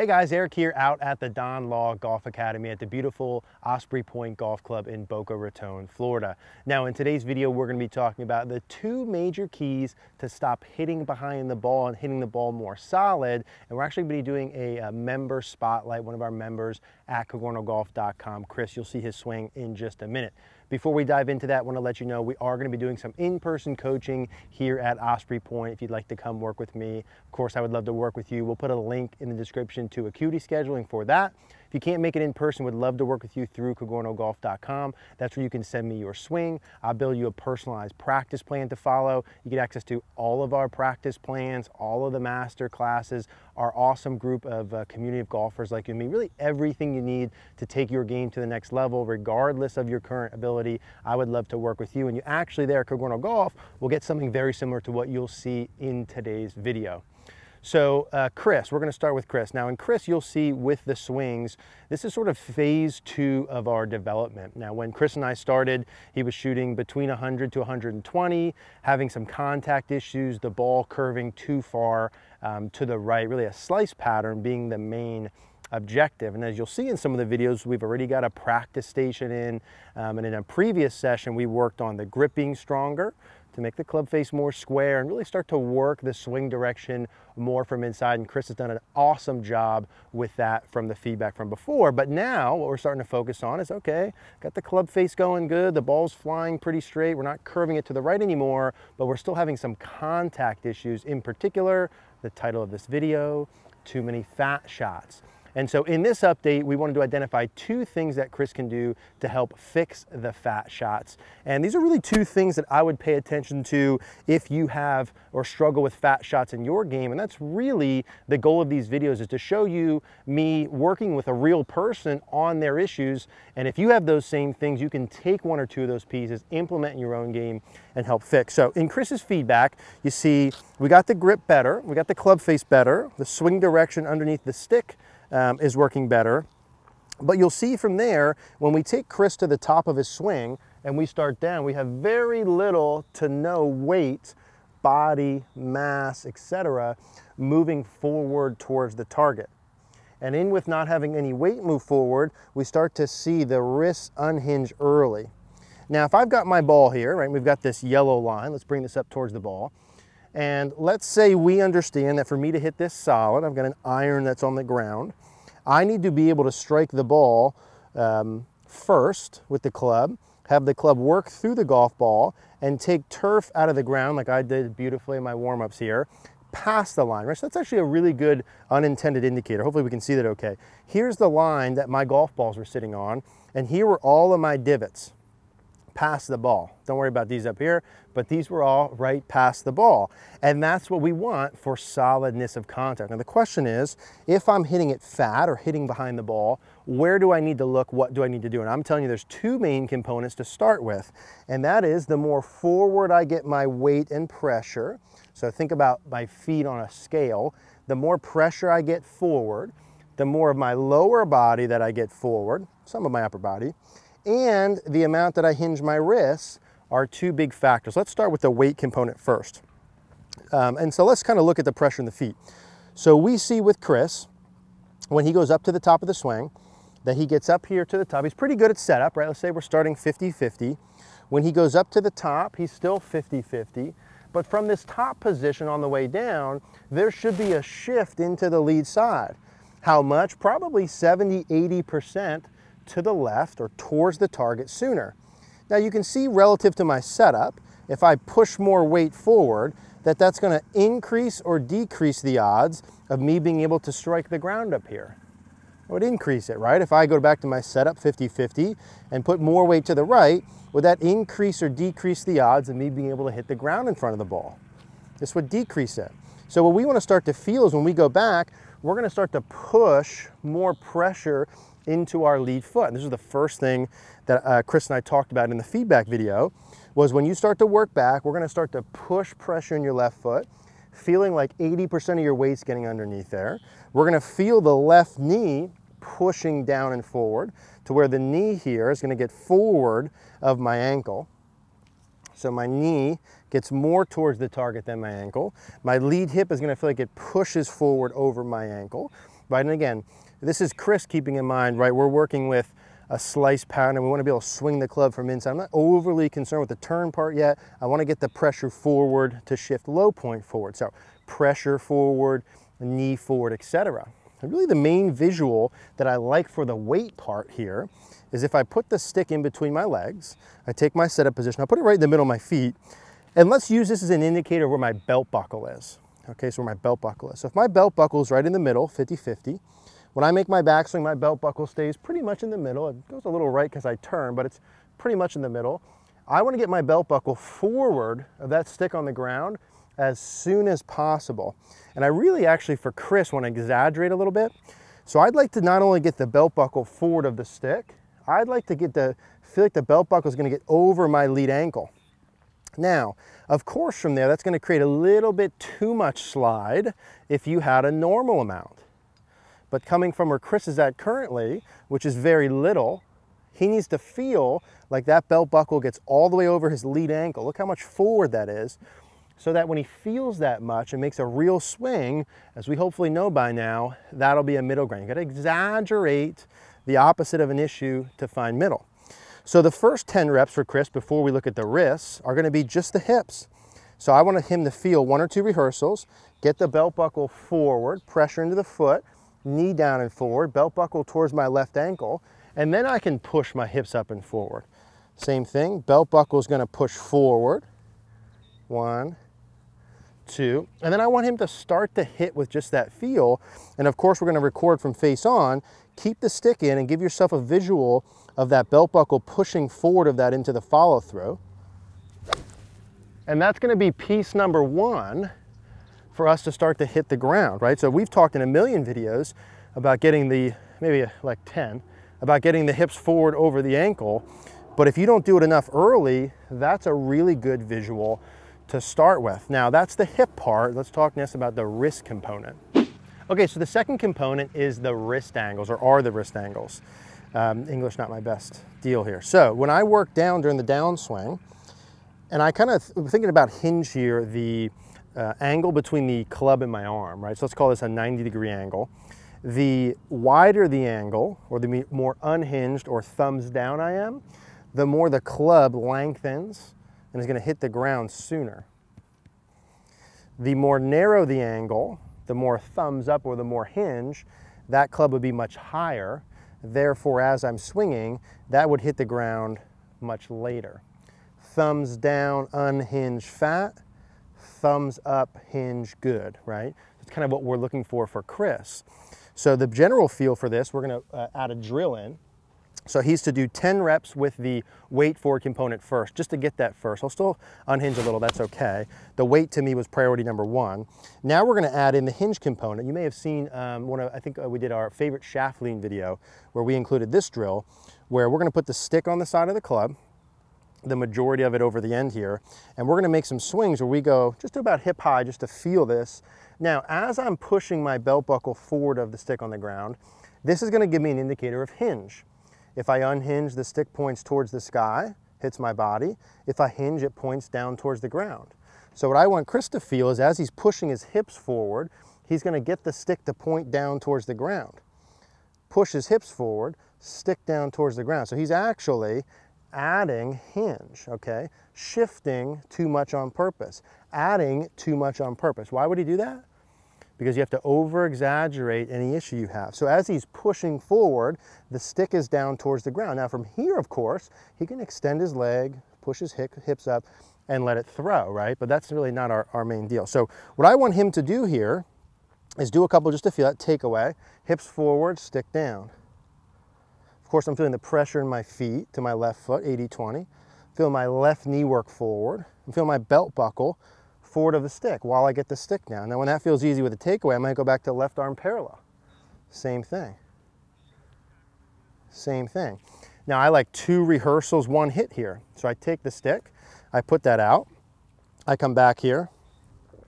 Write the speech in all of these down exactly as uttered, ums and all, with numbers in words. Hey guys, Eric here out at the Don Law Golf Academy at the beautiful Osprey Point Golf Club in Boca Raton, Florida. Now in today's video, we're gonna be talking about the two major keys to stop hitting behind the ball and hitting the ball more solid. And we're actually gonna be doing a, a member spotlight, one of our members at Cogorno Golf dot com. Chris, you'll see his swing in just a minute. Before we dive into that, I want to let you know we are going to be doing some in-person coaching here at Osprey Point. If you'd like to come work with me, of course, I would love to work with you. We'll put a link in the description to Acuity Scheduling for that. If you can't make it in person, would love to work with you through Cogorno Golf dot com. That's where you can send me your swing. I'll build you a personalized practice plan to follow. You get access to all of our practice plans, all of the master classes, our awesome group of uh, community of golfers like you and me, really everything you need to take your game to the next level, regardless of your current ability. I would love to work with you. And you actually there at Cogorno Golf will get something very similar to what you'll see in today's video. So uh, Chris, we're gonna start with Chris. Now in Chris, you'll see with the swings, this is sort of phase two of our development. Now when Chris and I started, he was shooting between one hundred to one hundred twenty, having some contact issues, the ball curving too far um, to the right, really a slice pattern being the main objective. And as you'll see in some of the videos, we've already got a practice station in, um, and in a previous session, we worked on the grip being stronger, to make the club face more square and really start to work the swing direction more from inside. And Chris has done an awesome job with that from the feedback from before. But now what we're starting to focus on is, okay, got the club face going good, the ball's flying pretty straight, we're not curving it to the right anymore, but we're still having some contact issues, in particular, the title of this video, too many fat shots. And so in this update, we wanted to identify two things that Chris can do to help fix the fat shots. And these are really two things that I would pay attention to if you have or struggle with fat shots in your game. And that's really the goal of these videos, is to show you me working with a real person on their issues. And if you have those same things, you can take one or two of those pieces, implement in your own game and help fix. So in Chris's feedback, you see we got the grip better, we got the club face better, the swing direction underneath the stick Um, is working better. But you'll see from there, when we take Chris to the top of his swing and we start down, we have very little to no weight, body, mass, et cetera, moving forward towards the target. And in with not having any weight move forward, we start to see the wrists unhinge early. Now, if I've got my ball here, right, we've got this yellow line, let's bring this up towards the ball. And let's say we understand that for me to hit this solid, I've got an iron that's on the ground. I need to be able to strike the ball um, first with the club, have the club work through the golf ball and take turf out of the ground like I did beautifully in my warm-ups here, past the line, right? So that's actually a really good unintended indicator. Hopefully we can see that okay. Here's the line that my golf balls were sitting on, and here were all of my divots past the ball. Don't worry about these up here, but these were all right past the ball. And that's what we want for solidness of contact. Now the question is, if I'm hitting it fat or hitting behind the ball, where do I need to look? What do I need to do? And I'm telling you, there's two main components to start with. And that is, the more forward I get my weight and pressure. So think about my feet on a scale. The more pressure I get forward, the more of my lower body that I get forward, some of my upper body, and the amount that I hinge my wrists are two big factors. Let's start with the weight component first. Um, and so let's kind of look at the pressure in the feet. So we see with Chris, when he goes up to the top of the swing, that he gets up here to the top. He's pretty good at setup, right? Let's say we're starting fifty fifty. When he goes up to the top, he's still fifty fifty. But from this top position on the way down, there should be a shift into the lead side. How much? Probably seventy, eighty percent. To the left or towards the target sooner. Now you can see relative to my setup, if I push more weight forward, that that's gonna increase or decrease the odds of me being able to strike the ground up here. I would increase it, right? If I go back to my setup fifty fifty and put more weight to the right, would that increase or decrease the odds of me being able to hit the ground in front of the ball? This would decrease it. So what we wanna start to feel is when we go back, we're gonna start to push more pressure into our lead foot. And this is the first thing that uh, Chris and I talked about in the feedback video, was when you start to work back, we're gonna start to push pressure in your left foot, feeling like eighty percent of your weight's getting underneath there. We're gonna feel the left knee pushing down and forward to where the knee here is gonna get forward of my ankle. So my knee gets more towards the target than my ankle. My lead hip is gonna feel like it pushes forward over my ankle. right? And again, this is crisp, keeping in mind, right, we're working with a slice pattern and we want to be able to swing the club from inside. I'm not overly concerned with the turn part yet. I want to get the pressure forward to shift low point forward. So pressure forward, knee forward, et cetera. And really the main visual that I like for the weight part here is if I put the stick in between my legs, I take my setup position, I'll put it right in the middle of my feet, and let's use this as an indicator of where my belt buckle is. Okay, so where my belt buckle is. So if my belt buckle is right in the middle, fifty fifty, when I make my backswing, my belt buckle stays pretty much in the middle. It goes a little right because I turn, but it's pretty much in the middle. I want to get my belt buckle forward of that stick on the ground as soon as possible. And I really actually, for Chris, want to exaggerate a little bit. So I'd like to not only get the belt buckle forward of the stick, I'd like to get the, feel like the belt buckle is going to get over my lead ankle. Now, of course, from there, that's going to create a little bit too much slide if you had a normal amount. But coming from where Chris is at currently, which is very little, he needs to feel like that belt buckle gets all the way over his lead ankle. Look how much forward that is. So that when he feels that much and makes a real swing, as we hopefully know by now, that'll be a middle ground. You gotta exaggerate the opposite of an issue to find middle. So the first ten reps for Chris, before we look at the wrists, are gonna be just the hips. So I want him to feel one or two rehearsals, get the belt buckle forward, pressure into the foot, knee down and forward, belt buckle towards my left ankle, and then I can push my hips up and forward. Same thing, belt buckle is gonna push forward, one, two, and then I want him to start to hit with just that feel. And of course, we're going to record from face on. Keep the stick in and give yourself a visual of that belt buckle pushing forward of that into the follow through. And that's going to be piece number one for us to start to hit the ground, right? So we've talked in a million videos about getting the, maybe like ten, about getting the hips forward over the ankle. But if you don't do it enough early, that's a really good visual to start with. Now that's the hip part. Let's talk next about the wrist component. Okay, so the second component is the wrist angles, or are the wrist angles. Um, English not my best deal here. So when I work down during the downswing, and I kind of th thinking about hinge here, the uh, angle between the club and my arm, right? So let's call this a ninety degree angle. The wider the angle, or the more unhinged or thumbs down I am, the more the club lengthens and is going to hit the ground sooner. The more narrow the angle, the more thumbs up or the more hinge, that club would be much higher. Therefore, as I'm swinging, that would hit the ground much later. Thumbs down, unhinged, fat. Thumbs up, hinge, good, right? That's kind of what we're looking for for Chris. So the general feel for this, we're going to uh, add a drill in. So he's to do ten reps with the weight forward component first, just to get that first. I'll still unhinge a little, that's okay. The weight to me was priority number one. Now we're gonna add in the hinge component. You may have seen um, one of, I think we did our favorite shaft lean video where we included this drill, where we're gonna put the stick on the side of the club, the majority of it over the end here, and we're gonna make some swings where we go just about hip high just to feel this. Now, as I'm pushing my belt buckle forward of the stick on the ground, this is gonna give me an indicator of hinge. If I unhinge, the stick points towards the sky, hits my body. If I hinge, it points down towards the ground. So what I want Chris to feel is as he's pushing his hips forward, he's gonna get the stick to point down towards the ground. Push his hips forward, stick down towards the ground. So he's actually adding hinge, okay? Shifting too much on purpose. Adding too much on purpose. Why would he do that? Because you have to over-exaggerate any issue you have. So as he's pushing forward, the stick is down towards the ground. Now from here, of course, he can extend his leg, push his hips up, and let it throw, right? But that's really not our, our main deal. So what I want him to do here is do a couple just to feel that takeaway, hips forward, stick down. Of course, I'm feeling the pressure in my feet to my left foot, eighty twenty. Feel my left knee work forward. I feel my belt buckle forward of the stick while I get the stick down. Now when that feels easy with the takeaway, I might go back to left arm parallel. Same thing. Same thing. Now I like two rehearsals, one hit here. So I take the stick, I put that out, I come back here,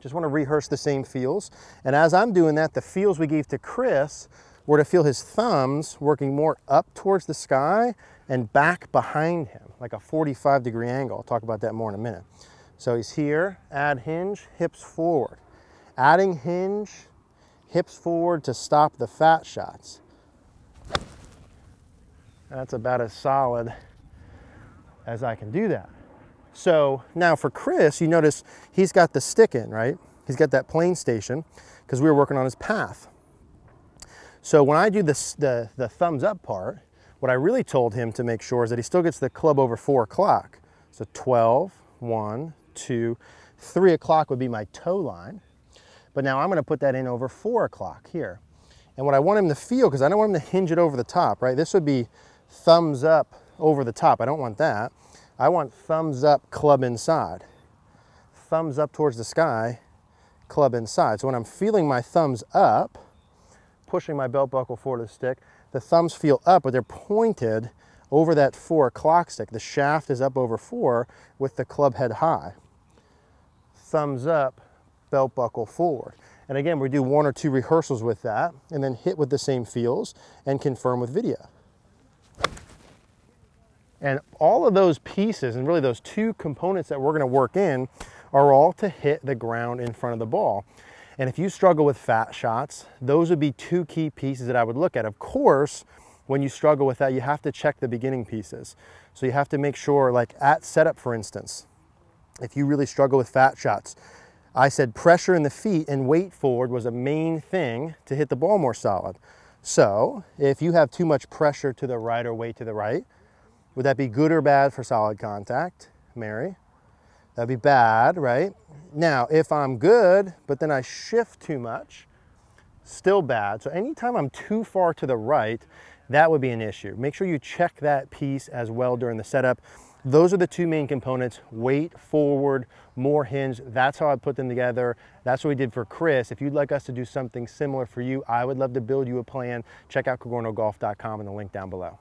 just want to rehearse the same feels. And as I'm doing that, the feels we gave to Chris were to feel his thumbs working more up towards the sky and back behind him, like a forty-five degree angle. I'll talk about that more in a minute. So he's here, add hinge, hips forward. Adding hinge, hips forward to stop the fat shots. That's about as solid as I can do that. So now for Chris, you notice he's got the stick in, right? He's got that plane station because we were working on his path. So when I do this, the, the thumbs up part, what I really told him to make sure is that he still gets the club over four o'clock. So twelve, one, two, three o'clock would be my toe line. But now I'm gonna put that in over four o'clock here. And what I want him to feel, because I don't want him to hinge it over the top, right? This would be thumbs up over the top. I don't want that. I want thumbs up, club inside. Thumbs up towards the sky, club inside. So when I'm feeling my thumbs up, pushing my belt buckle forward to the stick, the thumbs feel up, but they're pointed over that four o'clock stick. The shaft is up over four with the club head high. Thumbs up, belt buckle forward. And again, we do one or two rehearsals with that and then hit with the same feels and confirm with video. And all of those pieces, and really those two components that we're gonna work in, are all to hit the ground in front of the ball. And if you struggle with fat shots, those would be two key pieces that I would look at. Of course, when you struggle with that, you have to check the beginning pieces. So you have to make sure, like at setup, for instance, if you really struggle with fat shots, I said pressure in the feet and weight forward was a main thing to hit the ball more solid. So if you have too much pressure to the right or weight to the right, would that be good or bad for solid contact, Mary? That'd be bad, right? Now, if I'm good, but then I shift too much, still bad. So anytime I'm too far to the right, that would be an issue. Make sure you check that piece as well during the setup. Those are the two main components: weight forward, more hinge. That's how I put them together. That's what we did for Chris. If you'd like us to do something similar for you, I would love to build you a plan. Check out Cogorno Golf dot com and the link down below.